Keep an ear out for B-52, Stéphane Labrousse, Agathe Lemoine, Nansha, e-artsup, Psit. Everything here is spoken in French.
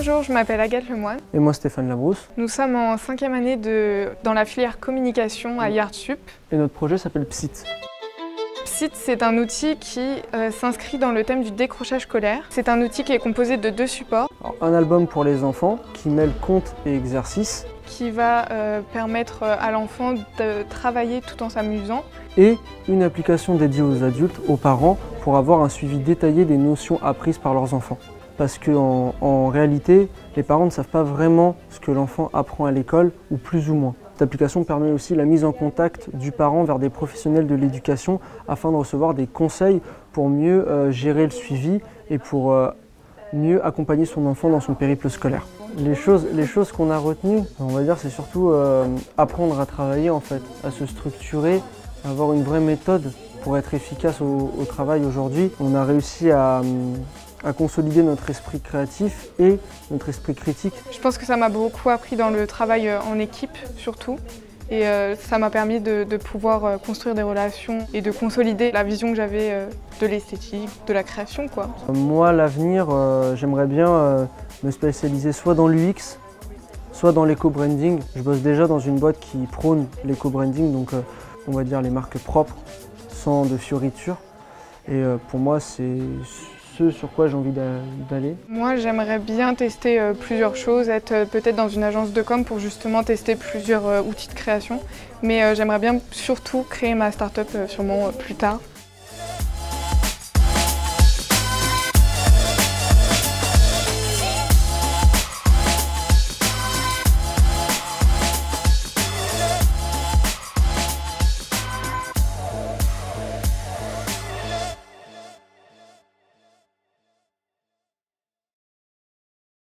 Bonjour, je m'appelle Agathe Lemoine. Et moi Stéphane Labrousse. Nous sommes en 5e année dans la filière communication à e-artsup. Et notre projet s'appelle Psit. Psit, c'est un outil qui s'inscrit dans le thème du décrochage scolaire. C'est un outil qui est composé de 2 supports. Alors, un album pour les enfants qui mêle contes et exercices. Qui va permettre à l'enfant de travailler tout en s'amusant. Et une application dédiée aux adultes, aux parents, pour avoir un suivi détaillé des notions apprises par leurs enfants. Parce qu'en réalité, les parents ne savent pas vraiment ce que l'enfant apprend à l'école, ou plus ou moins. Cette application permet aussi la mise en contact du parent vers des professionnels de l'éducation afin de recevoir des conseils pour mieux gérer le suivi et pour mieux accompagner son enfant dans son périple scolaire. Les choses qu'on a retenues, on va dire, c'est surtout apprendre à travailler en fait, à se structurer, avoir une vraie méthode pour être efficace au travail aujourd'hui. On a réussi à consolider notre esprit créatif et notre esprit critique. Je pense que ça m'a beaucoup appris dans le travail en équipe surtout, et ça m'a permis de pouvoir construire des relations et de consolider la vision que j'avais de l'esthétique, de la création, quoi. Moi, à l'avenir, j'aimerais bien me spécialiser soit dans l'UX, soit dans l'éco-branding. Je bosse déjà dans une boîte qui prône l'éco-branding, donc on va dire les marques propres, sans de fioritures. Et pour moi, c'est ce sur quoi j'ai envie d'aller. Moi, j'aimerais bien tester plusieurs choses, être peut-être dans une agence de com pour justement tester plusieurs outils de création. Mais j'aimerais bien surtout créer ma start-up sûrement plus tard.